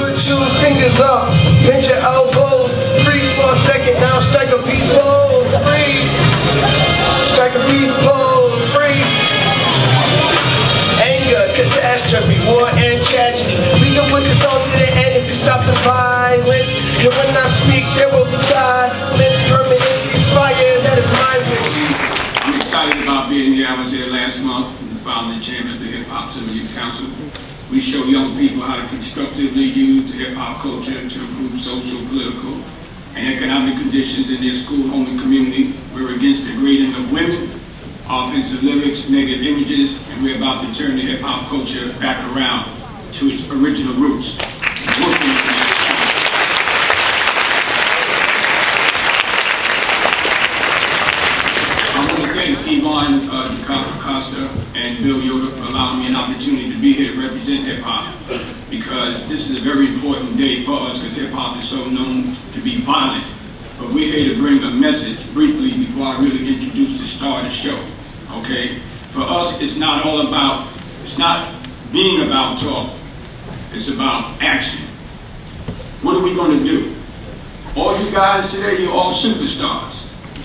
put two fingers up, bend your elbows, freeze for a second, now strike a peace pose, freeze, strike a peace pose, freeze. Anger, catastrophe, war and tragedy, we can put this on to the end if you stop the violence, and when I speak there will be silence, permanent ceasefire, that is my wish. I'm excited about being here. I was here last month, the founding chairman of the Hip Hop Summit Youth Council. We show young people how to constructively use the hip-hop culture to improve social, political, and economic conditions in their school, home, and community. We're against degrading the women, offensive lyrics, negative images, and we're about to turn the hip-hop culture back around to its original roots. Yvonne Costa and Bill Yoder for allowing me an opportunity to be here to represent hip-hop, because this is a very important day for us, because hip-hop is so known to be violent. But we're here to bring a message briefly before I really introduce the star of the show, okay? For us, it's not all about, it's not being about talk, it's about action. What are we gonna do? All you guys today, you're all superstars.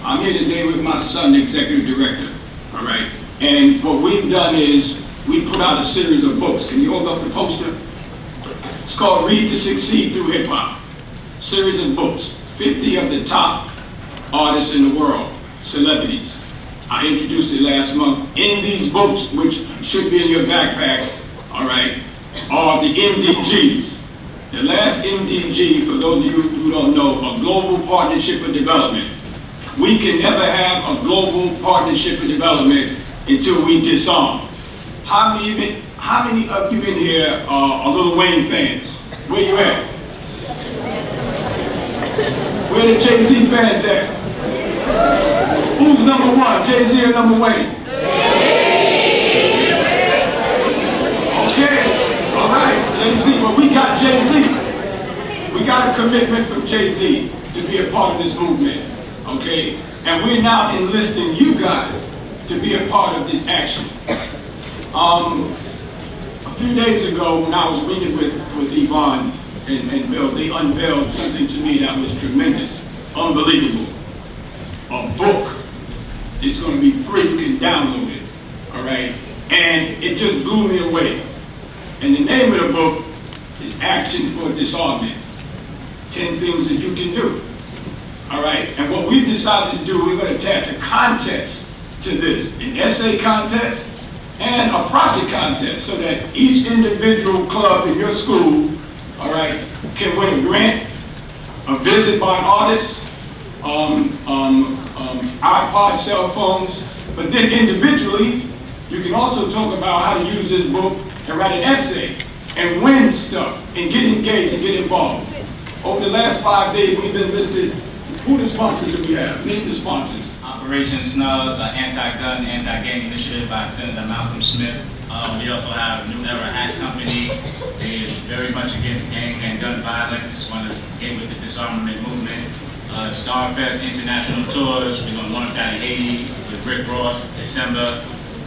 I'm here today with my son, the executive director, all right? And what we've done is we put out a series of books. Can you hold up the poster? It's called Read to Succeed Through Hip Hop. Series of books, 50 of the top artists in the world, celebrities. I introduced it last month. In these books, which should be in your backpack, all right, are the MDGs. The last MDG, for those of you who don't know, a Global Partnership for Development. We can never have a global partnership for development until we disarm. How many of you in here are Lil Wayne fans? Where you at? Where the Jay-Z fans at? Who's number one, Jay-Z or number Wayne? Okay, all right, Jay-Z. Well, we got Jay-Z. We got a commitment from Jay-Z to be a part of this movement. Okay, and we're now enlisting you guys to be a part of this action. A few days ago, when I was meeting with Yvonne and Bill, they unveiled something to me that was tremendous, unbelievable. A book is going to be free, you can download it, all right? And it just blew me away. And the name of the book is Action for Disarmament, 10 Things That You Can Do. All right, and what we've decided to do, we're going to attach a contest to this, an essay contest and a project contest, so that each individual club in your school, all right, can win a grant, a visit by an artist, iPod, cell phones, but then individually, you can also talk about how to use this book and write an essay and win stuff and get engaged and get involved. Over the last 5 days, we've been listed. Who are the sponsors that we have? Name the sponsors. Operation Snug, an anti-gun, anti-gang initiative by Senator Malcolm Smith. We also have New Era Hat Company. They are very much against gang and gun violence, want to get with the disarmament movement. Starfest International Tours, we're going to launch that in Haiti with Rick Ross, December.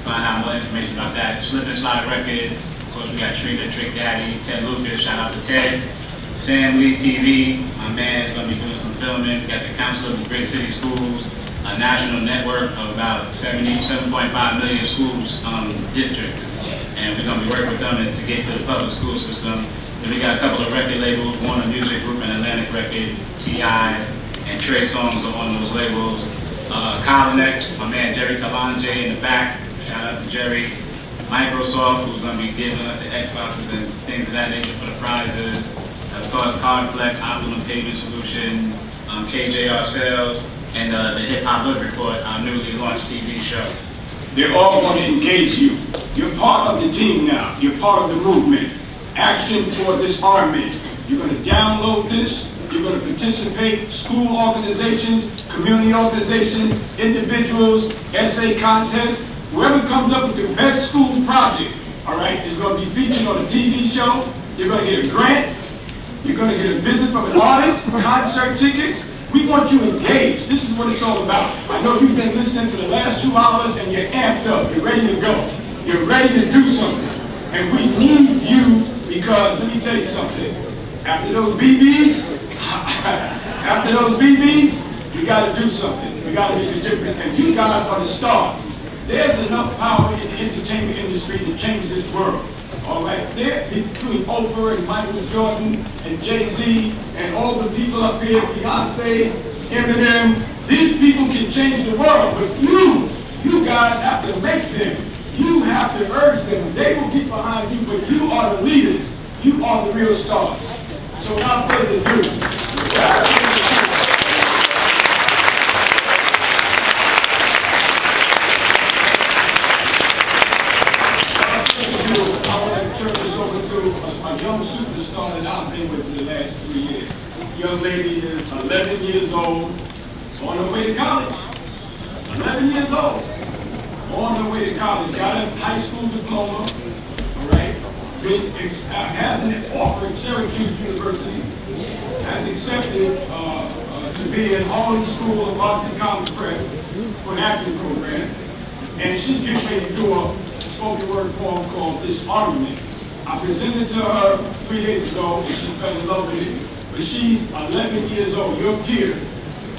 Find out more information about that. Slip and Slide Records, of course we got Trina, Trick Daddy, Ted Lucas, shout out to Ted. Sam Lee TV, my man is going to be doing some filming. We got the Council of the Great City Schools, a national network of about 7.5 million schools, districts. And we're going to be working with them to get to the public school system. Then we got a couple of record labels, Warner Music Group and Atlantic Records, T.I. and Trey Songs are on those labels. Colinx, my man Jerry Kalanje in the back, shout out to Jerry. Microsoft, who's going to be giving us the Xboxes and things of that nature for the prizes. Of course, Complex, Autumn, Payment Solutions, KJR Sales, and the Hip-Hop Live Report, our newly launched TV show. They're all going to engage you. You're part of the team now. You're part of the movement. Action for Disarmament. You're going to download this. You're going to participate. School organizations, community organizations, individuals, essay contests. Whoever comes up with the best school project, all right, is going to be featured on a TV show. You're going to get a grant. You're going to get a visit from an artist, concert tickets. We want you engaged. This is what it's all about. I know you've been listening for the last 2 hours and you're amped up. You're ready to go. You're ready to do something. And we need you because, let me tell you something, After those BBs, we got to do something. We got to make a difference. And you guys are the stars. There's enough power in the entertainment industry to change this world. All right, there between Oprah and Michael Jordan and Jay-Z and all the people up here, Beyonce, Eminem, these people can change the world, but you guys have to make them. You have to urge them. They will get behind you, but you are the leaders. You are the real stars. So without further ado, I want to turn this over to a young superstar that I've been with for the last 3 years. This young lady is 11 years old, on her way to college. 11 years old, on her way to college. Got a high school diploma, all right? Has an offer at Syracuse University, has accepted to be in Harlem School of Arts and College Prep for an acting program, and she's getting ready to do a spoken word poem called Disarmament. I presented to her 3 days ago, and she fell in love with it, but she's 11 years old, your peer.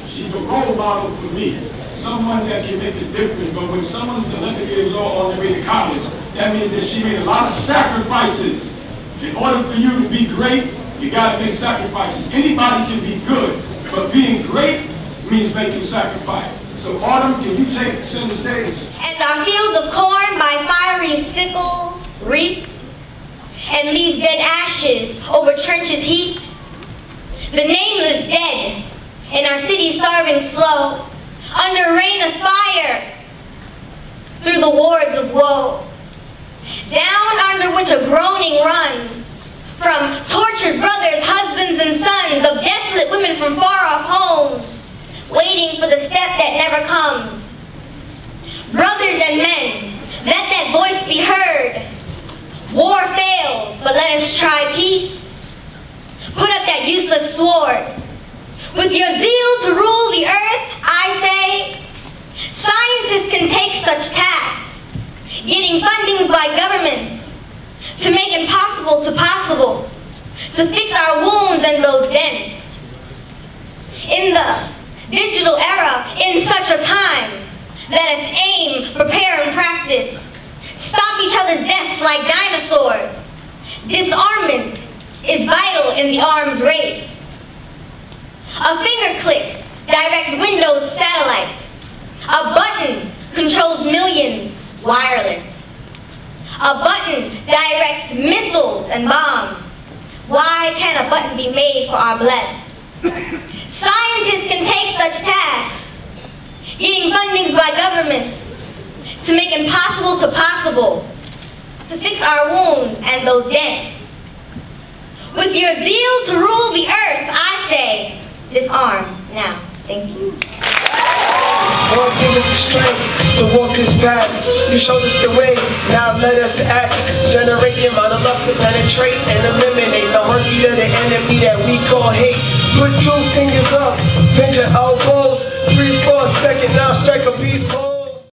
She's a role model for me, someone that can make a difference, but when someone's 11 years old on the way to college, that means that she made a lot of sacrifices. In order for you to be great, you gotta make sacrifices. Anybody can be good, but being great means making sacrifice. So Autumn, can you take us on the stage? And our fields of corn by fiery sickles reaped, and leaves dead ashes over trenches heaped. The nameless dead, and our city starving slow, under rain of fire, through the wards of woe. Down under which a groaning runs, from tortured brothers, husbands, and sons, of desolate women from far off homes, waiting for the step that never comes. Brothers and men, let that voice be heard. War fails, but let us try peace. Put up that useless sword. With your zeal to rule the earth, I say, scientists can take such tasks, getting fundings by governments, to make impossible to possible, to fix our wounds and those dents. In the digital era, in such a time, let us aim, prepare, and practice. Stop each other's deaths like dinosaurs. Disarmament is vital in the arms race. A finger click directs Windows satellite. A button controls millions wireless. A button directs missiles and bombs. Why can't a button be made for our bless? Scientists can take such tasks, getting fundings by governments, to make impossible to possible, to fix our wounds and those dents. With your zeal to rule the earth, I say, disarm now. Thank you. Lord, give us the strength to walk this path. You showed us the way, now let us act. Generate the amount of love to penetrate and eliminate the heartbeat of the enemy that we call hate. Put two fingers up, bend your elbows, 3 slow a second, now strike a peace pose.